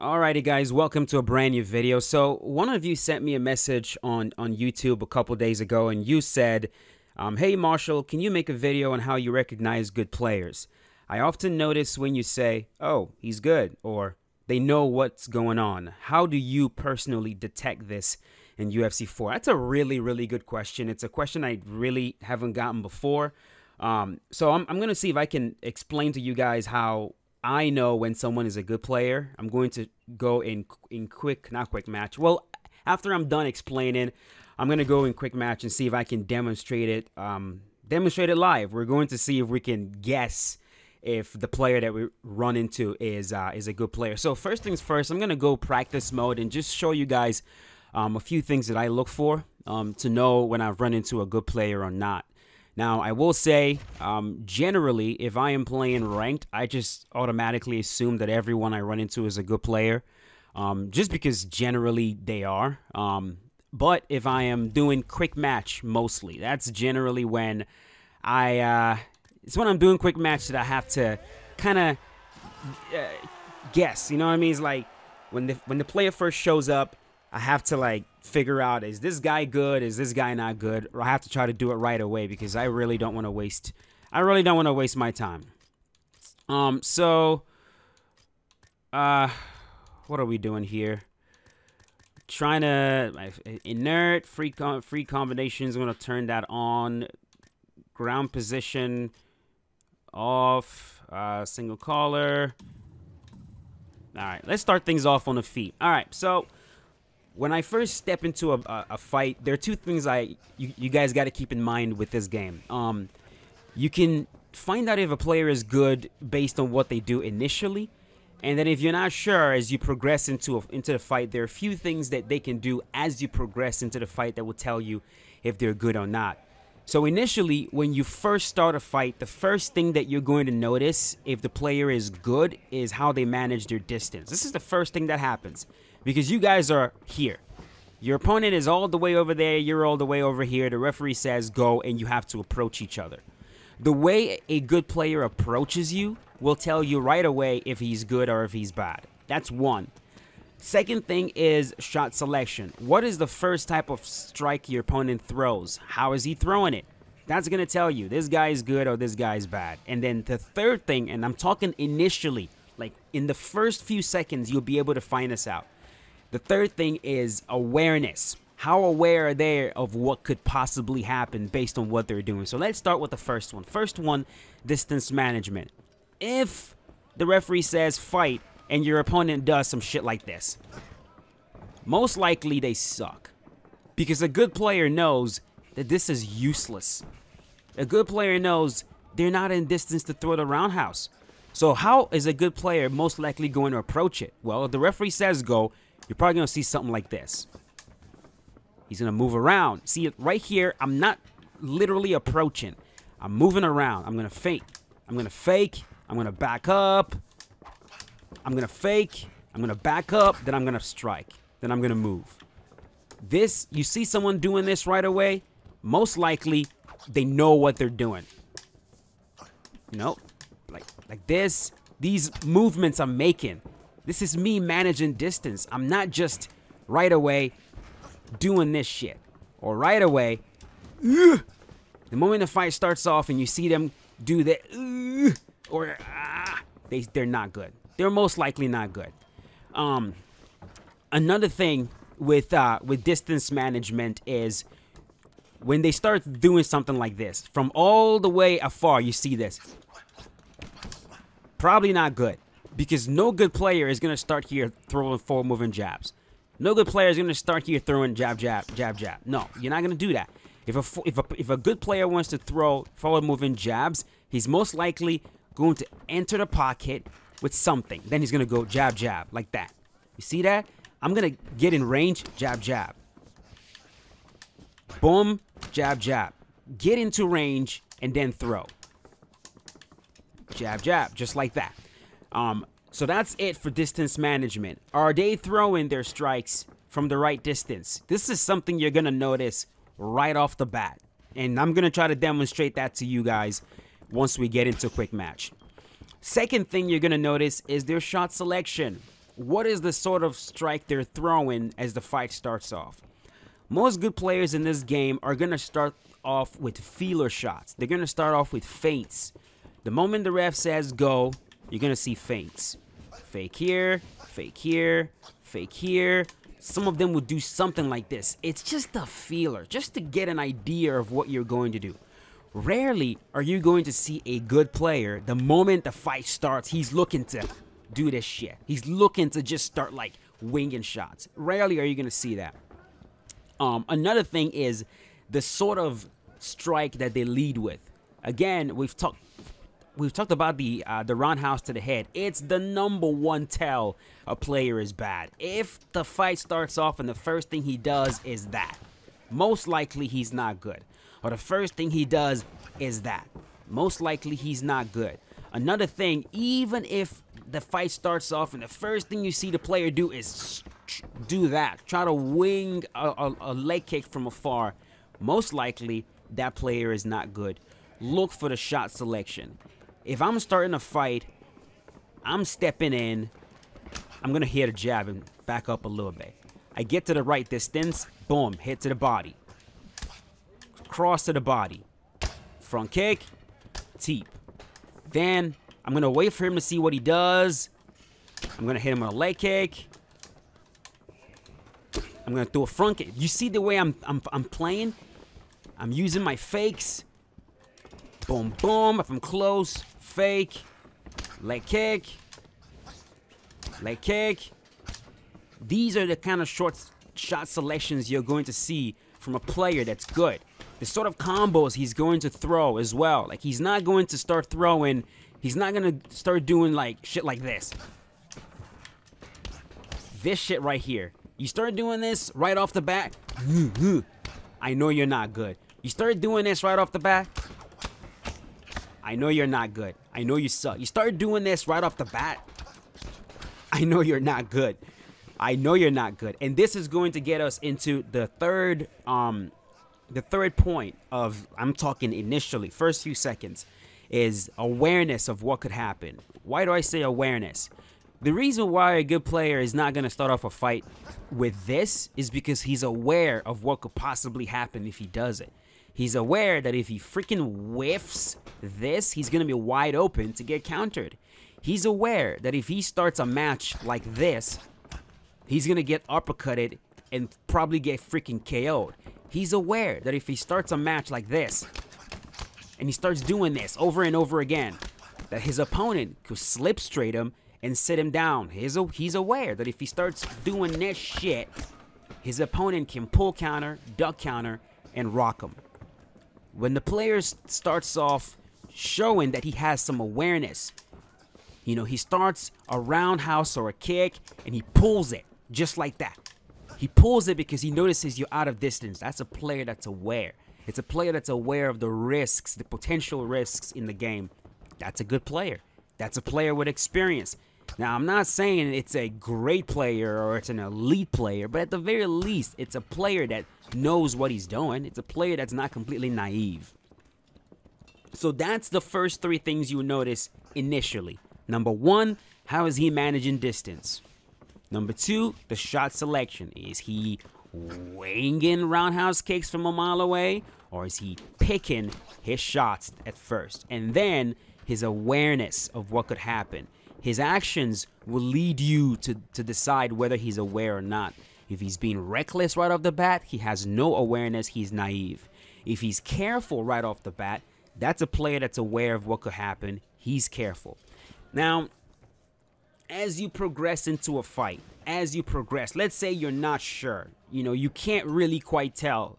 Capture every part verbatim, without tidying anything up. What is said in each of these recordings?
Alrighty guys, welcome to a brand new video. So one of you sent me a message on, on YouTube a couple days ago and you said, um, hey Marshall, can you make a video on how you recognize good players? I often notice when you say, oh, he's good, or they know what's going on. How do you personally detect this in U F C four? That's a really, really good question. It's a question I really haven't gotten before. Um, so I'm, I'm going to see if I can explain to you guys how I know when someone is a good player. I'm going to go in in quick, not quick match. Well, after I'm done explaining, I'm going to go in quick match and see if I can demonstrate it, um, demonstrate it live. We're going to see if we can guess if the player that we run into is, uh, is a good player. So first things first, I'm going to go practice mode and just show you guys um, a few things that I look for um, to know when I've run into a good player or not. Now, I will say, um, generally, if I am playing ranked, I just automatically assume that everyone I run into is a good player, um, just because generally they are. Um, but if I am doing quick match mostly, that's generally when I, uh, it's when I'm doing quick match that I have to kind of uh, guess, you know what I mean? It's like when the, when the player first shows up, I have to like figure out, is this guy good? Is this guy not good? Or I have to try to do it right away because I really don't want to waste, I really don't want to waste my time. Um, so, uh, what are we doing here? Trying to, inert, free, com free combinations. I'm going to turn that on. Ground position off, uh, single collar. All right, let's start things off on the feet. All right, so when I first step into a, a, a fight, there are two things I you, you guys got to keep in mind with this game. Um, you can find out if a player is good based on what they do initially, and then if you're not sure as you progress into a, into the fight, there are a few things that they can do as you progress into the fight that will tell you if they're good or not. So initially, when you first start a fight, the first thing that you're going to notice if the player is good is how they manage their distance. This is the first thing that happens. Because you guys are here. Your opponent is all the way over there. You're all the way over here. The referee says go, and you have to approach each other. The way a good player approaches you will tell you right away if he's good or if he's bad. That's one. Second thing is shot selection. What is the first type of strike your opponent throws? How is he throwing it? That's going to tell you this guy is good or this guy is bad. And then the third thing, and I'm talking initially, like in the first few seconds, you'll be able to find this out. The third thing is awareness. How aware are they of what could possibly happen based on what they're doing? So let's start with the first one. First one, distance management. If the referee says fight and your opponent does some shit like this, most likely they suck. Because a good player knows that this is useless. A good player knows they're not in distance to throw the roundhouse. So how is a good player most likely going to approach it? Well, if the referee says go, you're probably going to see something like this. He's going to move around. See, right here, I'm not literally approaching. I'm moving around. I'm going to fake. I'm going to fake. I'm going to back up. I'm going to fake. I'm going to back up. Then I'm going to strike. Then I'm going to move. This, you see someone doing this right away, most likely they know what they're doing. You know, like, like this. These movements I'm making. This is me managing distance. I'm not just right away doing this shit. Or right away, ugh, the moment the fight starts off and you see them do that, ugh, or ah, they, they're not good. They're most likely not good. Um, another thing with, uh, with distance management is when they start doing something like this, from all the way afar, you see this. Probably not good. Because no good player is going to start here throwing forward moving jabs. No good player is going to start here throwing jab, jab, jab, jab. No, you're not going to do that. If a, if, a, if a good player wants to throw forward moving jabs, he's most likely going to enter the pocket with something. Then he's going to go jab, jab, like that. You see that? I'm going to get in range, jab, jab. Boom, jab, jab. Get into range and then throw. Jab, jab, just like that. Um, so that's it for distance management. Are they throwing their strikes from the right distance? This is something you're going to notice right off the bat. And I'm going to try to demonstrate that to you guys once we get into a quick match. Second thing you're going to notice is their shot selection. what is the sort of strike they're throwing as the fight starts off. Most good players in this game are going to start off with feeler shots. They're going to start off with feints. The moment the ref says go, you're going to see feints. Fake here, fake here, fake here. Some of them would do something like this. It's just a feeler, just to get an idea of what you're going to do. Rarely are you going to see a good player, the moment the fight starts, he's looking to do this shit. He's looking to just start like winging shots. Rarely are you going to see that. Um, another thing is the sort of strike that they lead with. Again, we've talked we've talked about the uh, the roundhouse to the head. It's the number one tell a player is bad. If the fight starts off and the first thing he does is that, most likely he's not good. Or the first thing he does is that, most likely he's not good. Another thing, even if the fight starts off and the first thing you see the player do is do that, try to wing a, a, a leg kick from afar, most likely that player is not good. Look for the shot selection. If I'm starting a fight, I'm stepping in, I'm gonna hit a jab and back up a little bit. I get to the right distance, boom, hit to the body, cross to the body, front kick, teep. Then I'm gonna wait for him to see what he does. I'm gonna hit him with a leg kick. I'm gonna throw a front kick. You see the way I'm, I'm I'm playing? I'm using my fakes. Boom, boom. If I'm close, fake, leg kick, leg kick. These are the kind of short shot selections you're going to see from a player that's good. The sort of combos he's going to throw as well. Like he's not going to start throwing. He's not gonna start doing like shit like this. This shit right here. You start doing this right off the bat, I know you're not good. You start doing this right off the bat, I know you're not good. I know you suck. You start doing this right off the bat, I know you're not good. I know you're not good. And this is going to get us into the third, um, the third point of, I'm talking initially, first few seconds, is awareness of what could happen. Why do I say awareness? The reason why a good player is not going to start off a fight with this is because he's aware of what could possibly happen if he does it. He's aware that if he freaking whiffs this, he's going to be wide open to get countered. He's aware that if he starts a match like this, he's going to get uppercutted and probably get freaking K O'd. He's aware that if he starts a match like this, and he starts doing this over and over again, that his opponent could slip straight him and sit him down. He's, he's aware that if he starts doing this shit, his opponent can pull counter, duck counter, and rock him. When the player starts off showing that he has some awareness, you know, he starts a roundhouse or a kick and he pulls it just like that. He pulls it because he notices you're out of distance. That's a player that's aware. It's a player that's aware of the risks, the potential risks in the game. That's a good player. That's a player with experience. Now, I'm not saying it's a great player or it's an elite player, but at the very least, it's a player that knows what he's doing. It's a player that's not completely naive. So that's the first three things you notice initially. Number one, how is he managing distance? Number two, the shot selection. Is he winging roundhouse kicks from a mile away, or is he picking his shots at first? And then his awareness of what could happen. His actions will lead you to, to decide whether he's aware or not. If he's being reckless right off the bat, he has no awareness, he's naive. If he's careful right off the bat, that's a player that's aware of what could happen, he's careful. Now, as you progress into a fight, as you progress, let's say you're not sure, you know, you can't really quite tell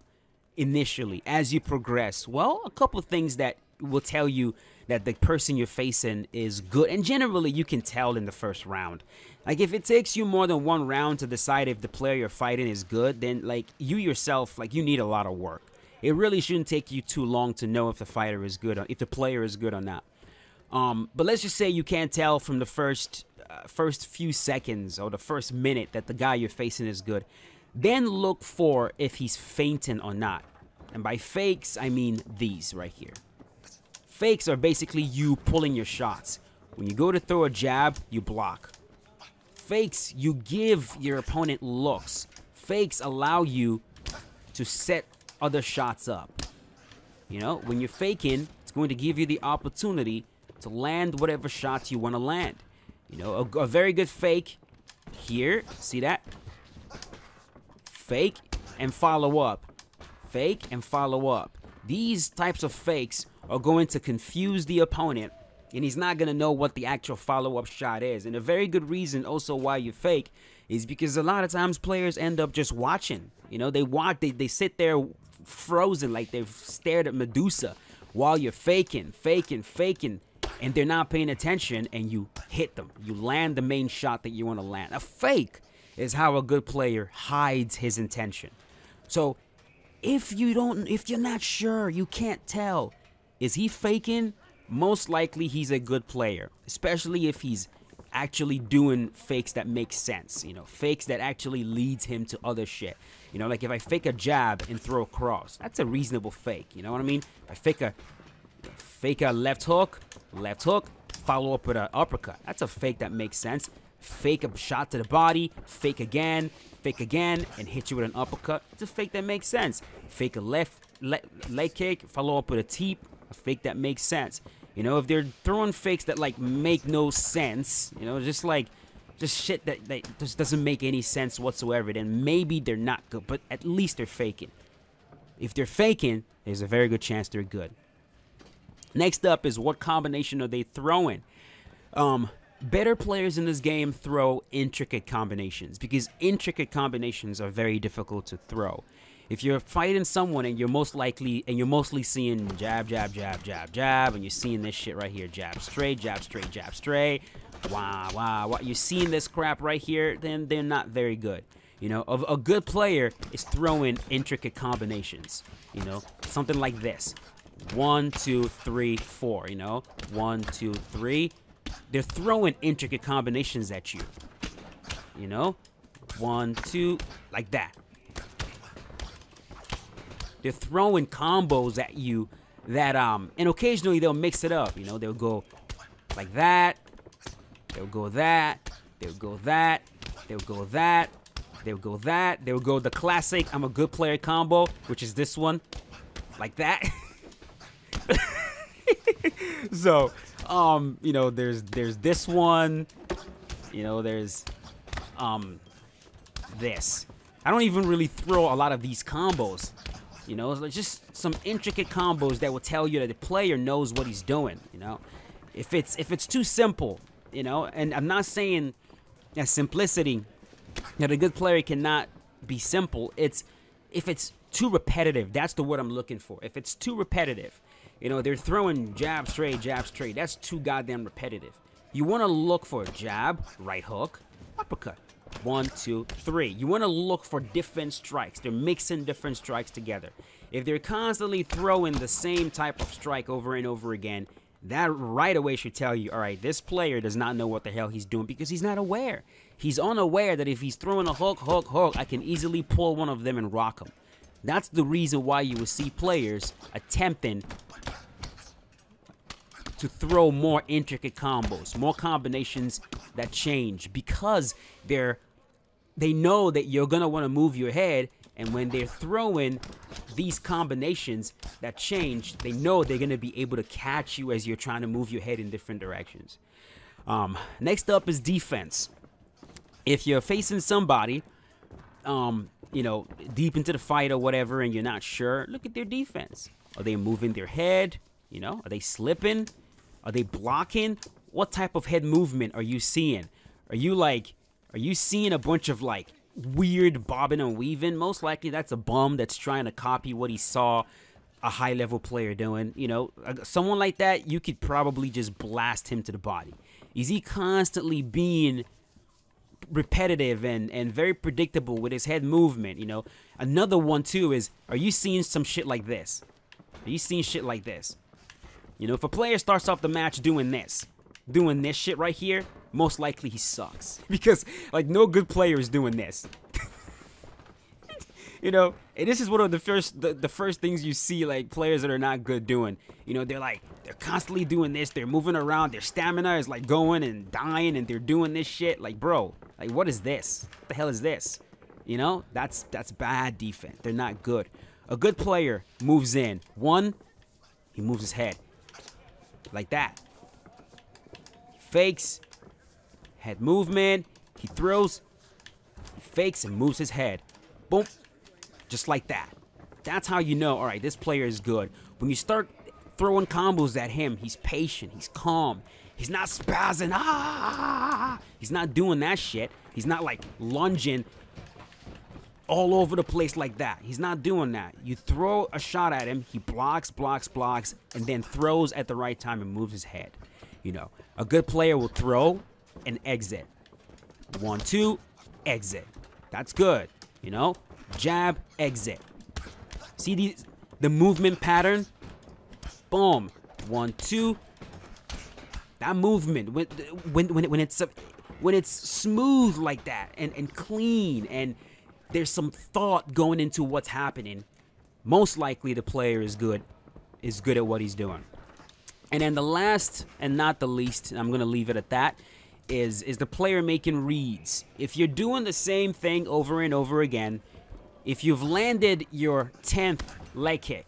initially as you progress. Well, a couple of things that will tell you that the person you're facing is good, and generally you can tell in the first round. Like if it takes you more than one round to decide if the player you're fighting is good, then like you yourself, like you need a lot of work. It really shouldn't take you too long to know if the fighter is good or if the player is good or not. Um, but let's just say you can't tell from the first uh, first few seconds or the first minute that the guy you're facing is good. Then look for if he's feinting or not. And by fakes, I mean these right here. Fakes are basically you pulling your shots. When you go to throw a jab, you block. Fakes, you give your opponent looks. Fakes allow you to set other shots up. You know, when you're faking, it's going to give you the opportunity to land whatever shots you want to land. You know, a, a very good fake here. See that? Fake and follow up. Fake and follow up. These types of fakes are going to confuse the opponent, and he's not going to know what the actual follow-up shot is. And a very good reason also why you fake is because a lot of times players end up just watching. You know, they watch, they, they sit there frozen like they've stared at Medusa while you're faking, faking, faking, and they're not paying attention, and you hit them. You land the main shot that you want to land. A fake is how a good player hides his intention. So if you don't, if you're not sure, you can't tell, is he faking? Most likely he's a good player, especially if he's actually doing fakes that make sense, you know, fakes that actually leads him to other shit. You know, like if I fake a jab and throw a cross, that's a reasonable fake, you know what I mean? If I fake a, fake a left hook, left hook, follow up with an uppercut, that's a fake that makes sense. Fake a shot to the body, fake again, fake again, and hit you with an uppercut, it's a fake that makes sense. Fake a left le leg kick, follow up with a teep, a fake that makes sense. You know, if they're throwing fakes that like make no sense, you know, just like just shit that, that just doesn't make any sense whatsoever, then maybe they're not good, but at least they're faking. If they're faking, there's a very good chance they're good. Next up is what combination are they throwing? Um, better players in this game throw intricate combinations because intricate combinations are very difficult to throw. If you're fighting someone and you're most likely and you're mostly seeing jab, jab, jab, jab, jab, and you're seeing this shit right here, jab straight, jab straight, jab straight, wow, wow, wow, you're seeing this crap right here, then they're not very good. You know, a, a good player is throwing intricate combinations. You know, something like this: one, two, three, four. You know, one, two, three. They're throwing intricate combinations at you. You know, one, two, like that. They're throwing combos at you that, um, and occasionally they'll mix it up. You know, they'll go like that, they'll go that, they'll go that, they'll go that, they'll go that, they'll go the classic I'm a good player combo, which is this one, like that. So, um, you know, there's, there's this one, you know, there's, um, this. I don't even really throw a lot of these combos. You know, it's just some intricate combos that will tell you that the player knows what he's doing, you know. If it's if it's too simple, you know, and I'm not saying that simplicity, that a good player cannot be simple. It's if it's too repetitive, that's the word I'm looking for. If it's too repetitive, you know, they're throwing jab straight, jab straight. That's too goddamn repetitive. You want to look for jab, right hook, uppercut. One, two, three. You want to look for different strikes. They're mixing different strikes together. If they're constantly throwing the same type of strike over and over again, that right away should tell you, all right, this player does not know what the hell he's doing because he's not aware. He's unaware that if he's throwing a hook, hook, hook, I can easily pull one of them and rock him. That's the reason why you will see players attempting to throw more intricate combos, more combinations that change, because they're they know that you're gonna want to move your head, and when they're throwing these combinations that change, they know they're gonna be able to catch you as you're trying to move your head in different directions. Um, next up is defense. If you're facing somebody, um, you know, deep into the fight or whatever, and you're not sure, look at their defense. Are they moving their head? You know, are they slipping? Are they blocking? What type of head movement are you seeing? Are you like, are you seeing a bunch of like weird bobbing and weaving? Most likely that's a bum that's trying to copy what he saw a high level player doing. You know, someone like that, you could probably just blast him to the body. Is he constantly being repetitive and, and very predictable with his head movement? You know, another one too is, are you seeing some shit like this? Are you seeing shit like this? You know, if a player starts off the match doing this, doing this shit right here, most likely he sucks. Because, like, no good player is doing this. you know, and this is one of the first the, the first things you see, like, players that are not good doing. You know, they're like, they're constantly doing this, they're moving around, their stamina is like going and dying, and they're doing this shit. Like, bro, like, what is this? What the hell is this? You know, that's that's bad defense. They're not good. A good player moves in. One, he moves his head like that. He fakes, head movement. He throws, he fakes, and moves his head. Boom, just like that. That's how you know, all right, this player is good. When you start throwing combos at him, he's patient, he's calm, he's not spazzing. Ah, he's not doing that shit. He's not like lunging all over the place like that. He's not doing that. You throw a shot at him, he blocks, blocks, blocks, and then throws at the right time and moves his head. You know, a good player will throw and exit. One, two, exit. That's good. You know, jab, exit. See these, the movement pattern? Boom. One, two. That movement, when when when, when it's when it's smooth like that, and and clean, and there's some thought going into what's happening, most likely the player is good, is good at what he's doing. And then the last and not the least, and I'm gonna leave it at that, is is the player making reads. If you're doing the same thing over and over again, if you've landed your tenth leg kick,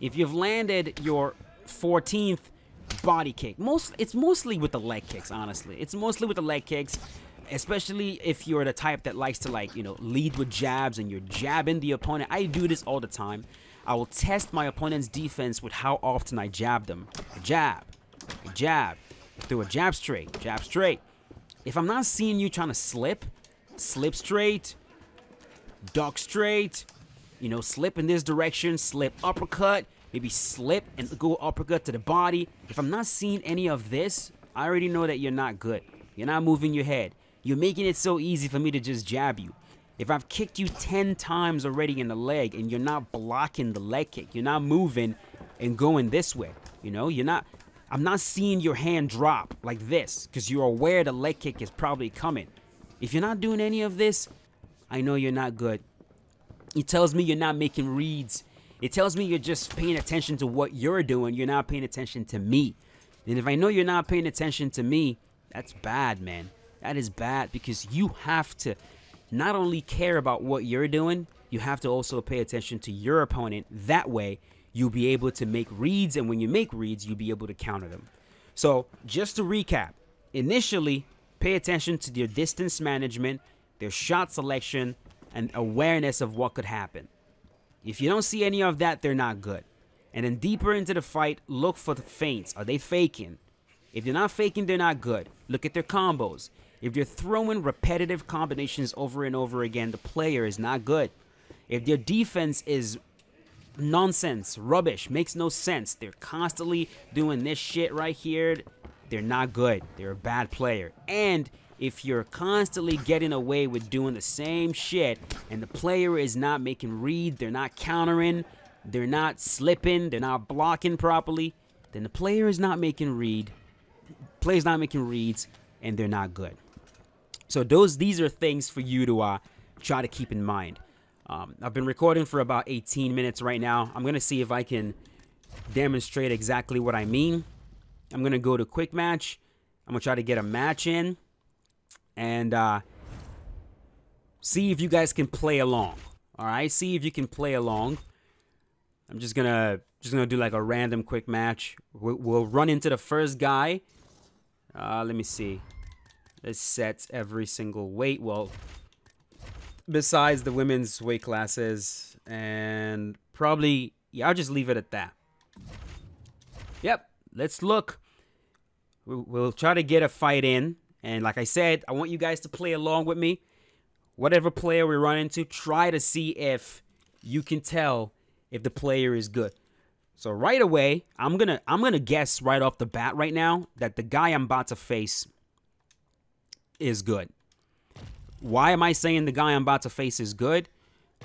if you've landed your fourteenth body kick, most it's mostly with the leg kicks, honestly. It's mostly with the leg kicks, especially if you're the type that likes to, like, you know, lead with jabs and you're jabbing the opponent. I do this all the time. I will test my opponent's defense with how often I jab them. I jab, I jab, through a jab straight, jab straight. If I'm not seeing you trying to slip, slip straight, duck straight, you know, slip in this direction, slip uppercut, maybe slip and go uppercut to the body. If I'm not seeing any of this, I already know that you're not good. You're not moving your head. You're making it so easy for me to just jab you. If I've kicked you ten times already in the leg and you're not blocking the leg kick, you're not moving and going this way, you know, you're not, I'm not seeing your hand drop like this because you're aware the leg kick is probably coming. If you're not doing any of this, I know you're not good. It tells me you're not making reads. It tells me you're just paying attention to what you're doing. You're not paying attention to me. And if I know you're not paying attention to me, that's bad, man. That is bad, because you have to not only care about what you're doing, you have to also pay attention to your opponent. That way, you'll be able to make reads, and when you make reads, you'll be able to counter them. So, just to recap, initially, pay attention to their distance management, their shot selection, and awareness of what could happen. If you don't see any of that, they're not good. And then deeper into the fight, look for the feints. Are they faking? If they're not faking, they're not good. Look at their combos. If you're throwing repetitive combinations over and over again, the player is not good. If their defense is nonsense, rubbish, makes no sense, they're constantly doing this shit right here, they're not good. They're a bad player. And if you're constantly getting away with doing the same shit and the player is not making reads, they're not countering, they're not slipping, they're not blocking properly, then the player is not making read, player's not making reads, and they're not good. So those, these are things for you to uh, try to keep in mind. Um, I've been recording for about eighteen minutes right now. I'm gonna see if I can demonstrate exactly what I mean. I'm gonna go to quick match. I'm gonna try to get a match in and uh, see if you guys can play along. All right, see if you can play along. I'm just gonna just gonna do like a random quick match. We'll, we'll run into the first guy. Uh, let me see. This sets every single weight. Well, besides the women's weight classes, and probably, yeah, I'll just leave it at that. Yep, let's look. We'll try to get a fight in. And like I said, I want you guys to play along with me. Whatever player we run into, try to see if you can tell if the player is good. So right away, I'm gonna I'm gonna guess right off the bat right now that the guy I'm about to face is good. Why am I saying the guy I'm about to face is good?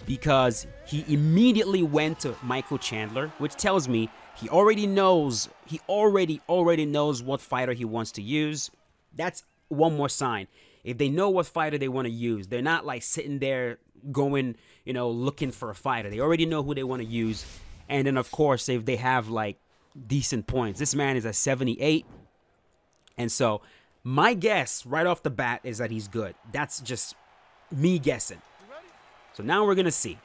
Because he immediately went to Michael Chandler, which tells me he already knows, he already already knows what fighter he wants to use. That's one more sign. If they know what fighter they want to use, they're not like sitting there going, you know, looking for a fighter. They already know who they want to use. And then, of course, if they have, like, decent points. This man is at seventy-eight. And so my guess right off the bat is that he's good. That's just me guessing. So now we're going to see.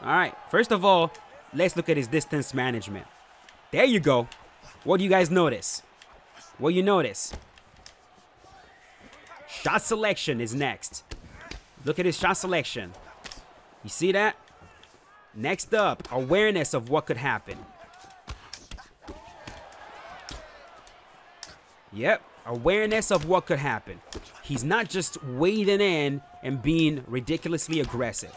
All right. First of all, let's look at his distance management. There you go. What do you guys notice? Well, you notice shot selection is next. Look at his shot selection. You see that? Next up, awareness of what could happen. Yep, awareness of what could happen. He's not just wading in and being ridiculously aggressive.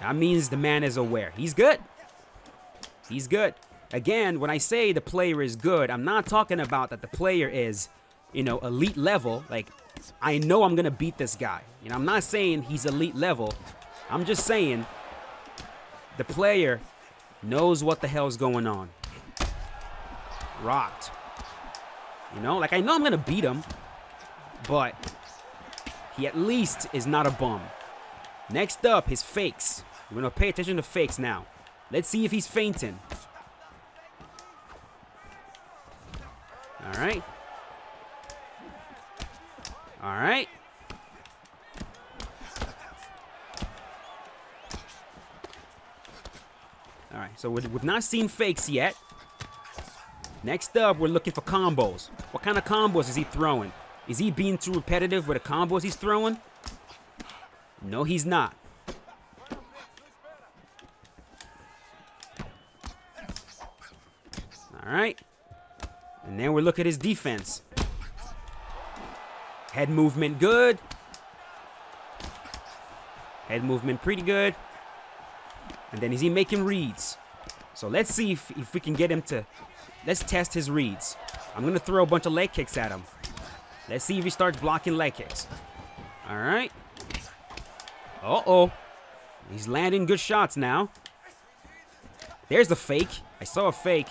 That means the man is aware. He's good. He's good. Again, when I say the player is good, I'm not talking about that the player is, you know, elite level. Like, I know I'm going to beat this guy. You know, I'm not saying he's elite level. I'm just saying the player knows what the hell's going on. Rocked. You know, like, I know I'm going to beat him, but he at least is not a bum. Next up, his fakes. We're going to pay attention to fakes now. Let's see if he's feinting. All right. All right. All right, so we've not seen fakes yet. Next up, we're looking for combos. What kind of combos is he throwing? Is he being too repetitive with the combos he's throwing? No, he's not. All right. And then we look at his defense. Head movement good. Head movement pretty good. And then is he making reads? So let's see if, if we can get him to... Let's test his reads. I'm going to throw a bunch of leg kicks at him. Let's see if he starts blocking leg kicks. All right. Uh-oh. He's landing good shots now. There's the fake. I saw a fake.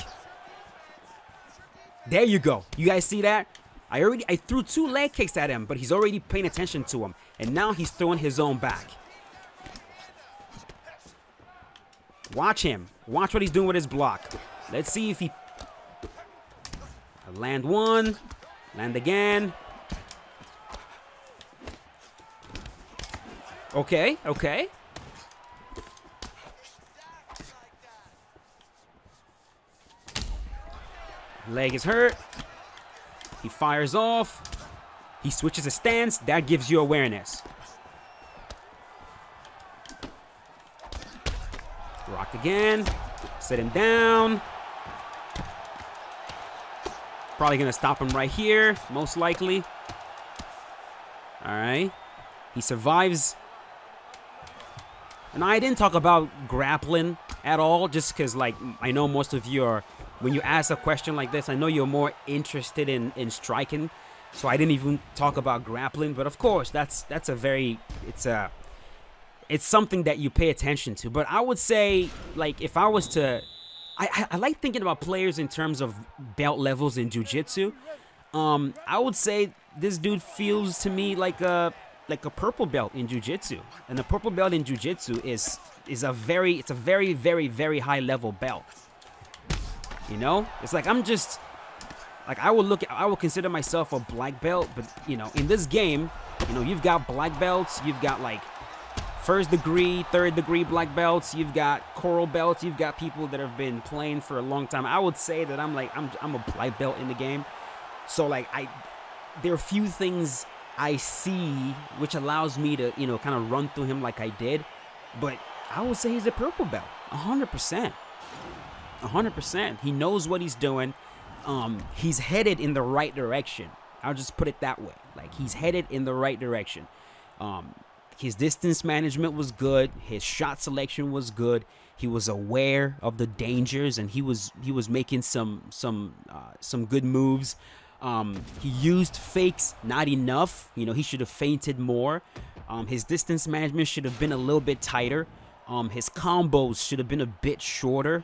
There you go. You guys see that? I already I threw two leg kicks at him, but he's already paying attention to him. And now he's throwing his own back. Watch him. Watch what he's doing with his block. Let's see if he... Land one. Land again. Okay, okay. Leg is hurt. He fires off. He switches a stance. That gives you awareness. Rock again. Set him down. Probably going to stop him right here, most likely. All right. He survives. And I didn't talk about grappling at all, just because, like, I know most of you are... When you ask a question like this, I know you're more interested in, in striking, so I didn't even talk about grappling. But of course, that's that's a very it's a it's something that you pay attention to. But I would say, like, if I was to, I, I like thinking about players in terms of belt levels in jiu-jitsu. Um, I would say this dude feels to me like a like a purple belt in jiu-jitsu, and the purple belt in jiu-jitsu is is a very it's a very very very high level belt. You know, it's like I'm just like I will look I will consider myself a black belt, but you know, in this game, you know, you've got black belts, you've got like first degree, third degree black belts, you've got coral belts, you've got people that have been playing for a long time. I would say that I'm like I'm I'm a black belt in the game. So like I there are few things I see which allows me to, you know, kind of run through him like I did, but I would say he's a purple belt, one hundred percent. one hundred percent. He knows what he's doing. Um, he's headed in the right direction. I'll just put it that way. Like, he's headed in the right direction. Um, his distance management was good. His shot selection was good. He was aware of the dangers, and he was he was making some some uh, some good moves. Um, he used fakes not enough. You know, he should have feinted more. Um, his distance management should have been a little bit tighter. Um, his combos should have been a bit shorter,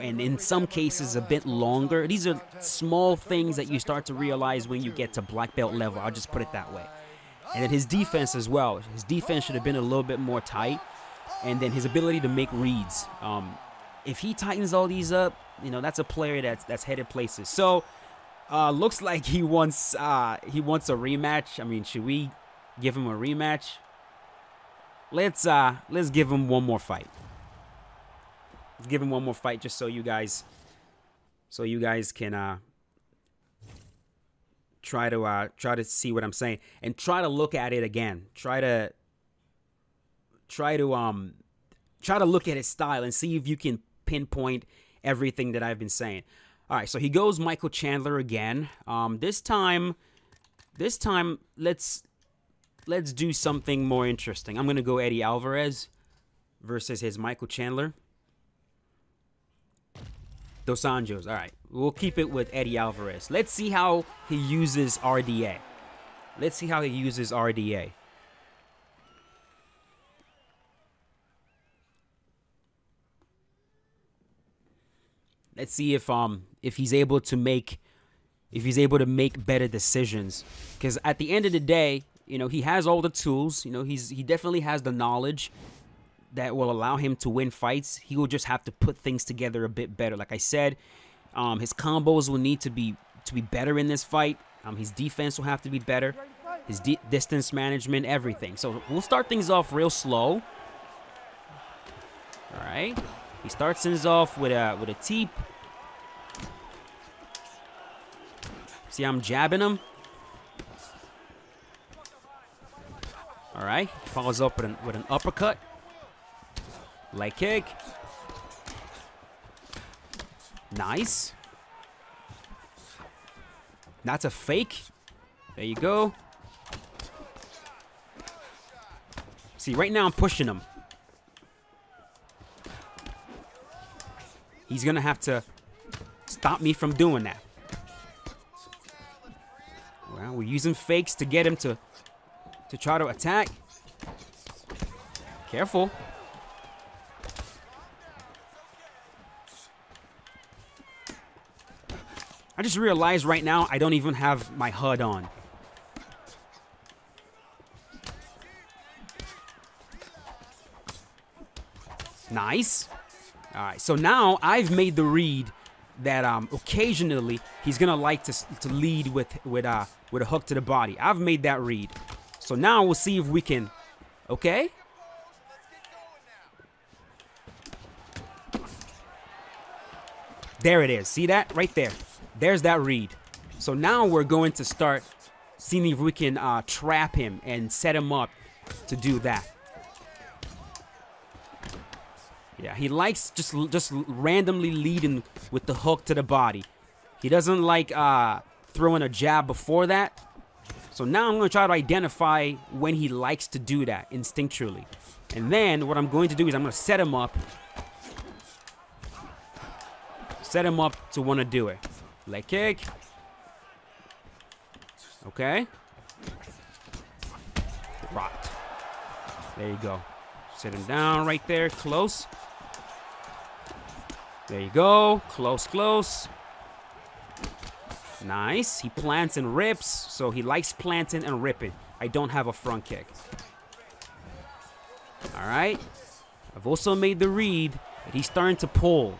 and in some cases a bit longer. These are small things that you start to realize when you get to black belt level. I'll just put it that way. and then his defense as well. His defense should have been a little bit more tight, and then his ability to make reads. Um, if he tightens all these up, you know, that's a player that's that's headed places. So uh, looks like he wants uh, he wants a rematch. I mean, should we give him a rematch? Let's uh, let's give him one more fight. Let's give him one more fight, just so you guys, so you guys can uh, try to uh, try to see what I'm saying and try to look at it again. Try to try to um try to look at his style and see if you can pinpoint everything that I've been saying. All right, so he goes Michael Chandler again. Um, this time, this time let's let's do something more interesting. I'm gonna go Eddie Alvarez versus his Michael Chandler. Dos Anjos. All right, we'll keep it with Eddie Alvarez. Let's see how he uses R D A. Let's see how he uses R D A. Let's see if um if he's able to make if he's able to make better decisions. Because at the end of the day, you know, he has all the tools. You know, he's he definitely has the knowledge that will allow him to win fights. He will just have to put things together a bit better. Like I said, um, his combos will need to be to be better in this fight. Um, his defense will have to be better. His di distance management, everything. So we'll start things off real slow. All right. He starts things off with a with a teep. See, I'm jabbing him. All right. He follows up with an, with an uppercut. Leg kick. Nice. That's a fake. There you go. See, right now I'm pushing him. He's gonna have to stop me from doing that. Well, we're using fakes to get him to to try to attack. Careful. I just realized right now I don't even have my H U D on. Nice. All right, so now I've made the read that um, occasionally he's gonna like to to lead with with uh with a hook to the body. I've made that read, so now we'll see if we can. Okay. There it is. See that right there. There's that read. So now we're going to start seeing if we can uh, trap him and set him up to do that. Yeah, he likes just just randomly leading with the hook to the body. He doesn't like uh, throwing a jab before that. So now I'm going to try to identify when he likes to do that instinctually. And then what I'm going to do is I'm going to set him up. Set him up to want to do it. Leg kick. Okay. Rocked. There you go. Sit him down right there. Close. There you go. Close, close. Nice. He plants and rips. So he likes planting and ripping. I don't have a front kick. All right. I've also made the read that he's starting to pull.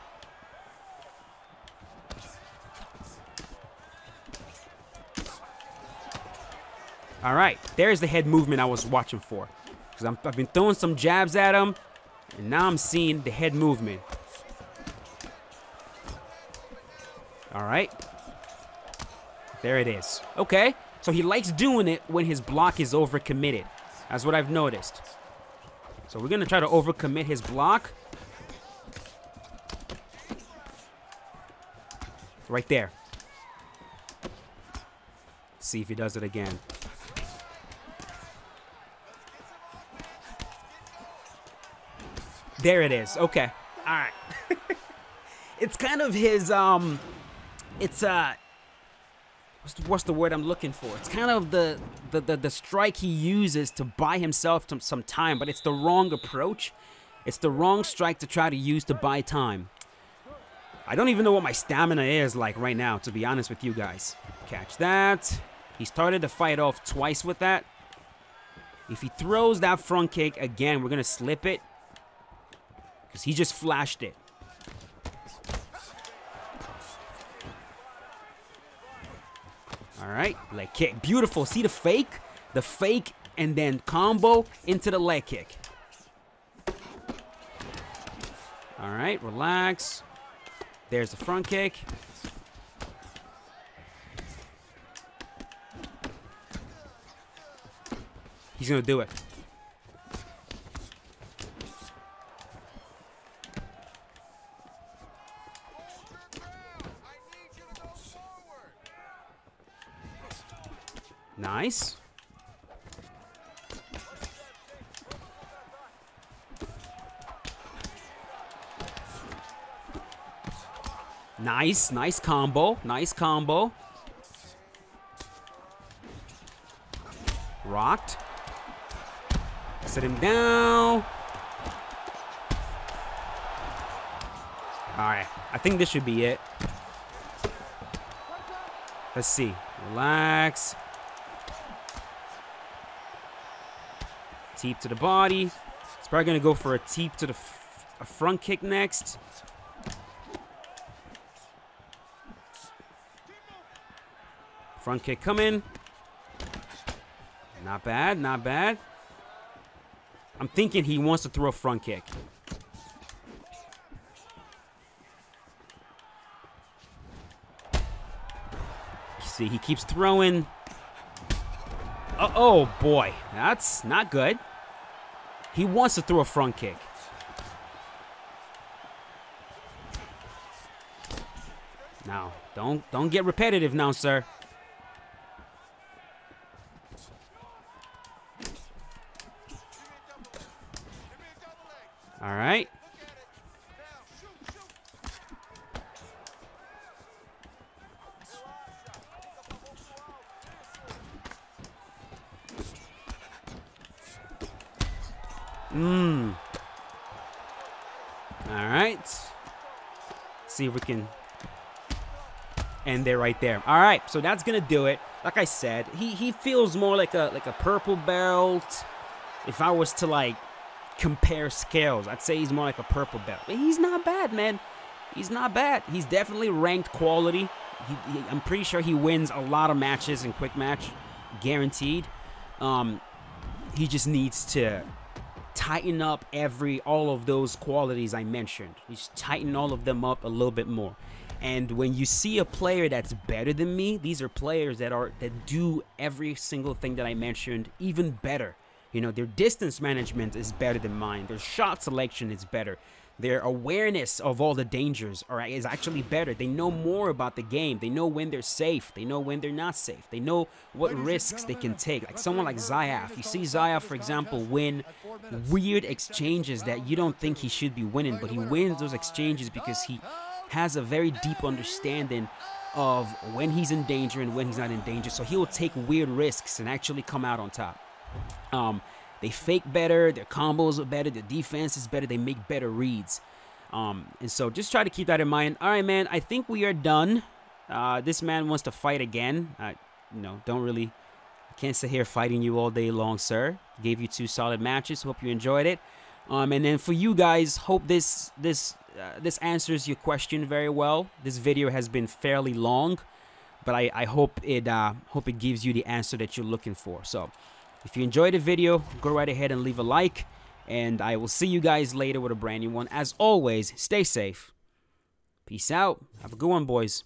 All right, there's the head movement I was watching for. Because I've been throwing some jabs at him, and now I'm seeing the head movement. All right. There it is. Okay, so he likes doing it when his block is overcommitted. That's what I've noticed. So we're going to try to overcommit his block. Right there. Let's see if he does it again. There it is. Okay. All right. It's kind of his, um, it's, uh, what's the, what's the word I'm looking for? It's kind of the, the, the, the strike he uses to buy himself some time, but it's the wrong approach. It's the wrong strike to try to use to buy time. I don't even know what my stamina is like right now, to be honest with you guys. Catch that. He started to fight off twice with that. If he throws that front kick again, we're going to slip it. Because he just flashed it. All right, leg kick. Beautiful. See the fake? The fake and then combo into the leg kick. All right, relax. There's the front kick. He's going to do it. Nice. Nice, nice combo, nice combo. Rocked. Set him down. All right, I think this should be it. Let's see, relax. Teep to the body. He's probably gonna go for a teep to the f a front kick next. Front kick coming. Not bad, not bad. I'm thinking he wants to throw a front kick. See, he keeps throwing. Uh oh, boy. That's not good. He wants to throw a front kick. Now, don't don't get repetitive now, sir. All right. Mmm. All right. See if we can end there right there. All right. So that's gonna do it. Like I said, he he feels more like a like a purple belt. If I was to like compare scales, I'd say he's more like a purple belt. He's not bad, man. He's not bad. He's definitely ranked quality. He, he, I'm pretty sure he wins a lot of matches in quick match, guaranteed. Um, he just needs to tighten up every all of those qualities I mentioned. You just tighten all of them up a little bit more. And when you see a player that's better than me, these are players that are that do every single thing that I mentioned even better. You know, their distance management is better than mine. Their shot selection is better. Their awareness of all the dangers are, is actually better. They know more about the game. They know when they're safe. They know when they're not safe. They know what Ladies risks they can take. Like someone like Zayaf. You see Zayaf, for example, win weird exchanges that you don't think he should be winning, but he wins those exchanges because he has a very deep understanding of when he's in danger and when he's not in danger. So he will take weird risks and actually come out on top. Um, they fake better, their combos are better, their defense is better, they make better reads. Um, and so just try to keep that in mind. All right, man, I think we are done. Uh, this man wants to fight again. I, you know, don't really, I can't sit here fighting you all day long, sir. Gave you two solid matches. Hope you enjoyed it. Um, and then for you guys, hope this, this, uh, this answers your question very well. This video has been fairly long, but I, I hope it, uh, hope it gives you the answer that you're looking for. So if you enjoyed the video, go right ahead and leave a like, and I will see you guys later with a brand new one. As always, stay safe. Peace out. Have a good one, boys.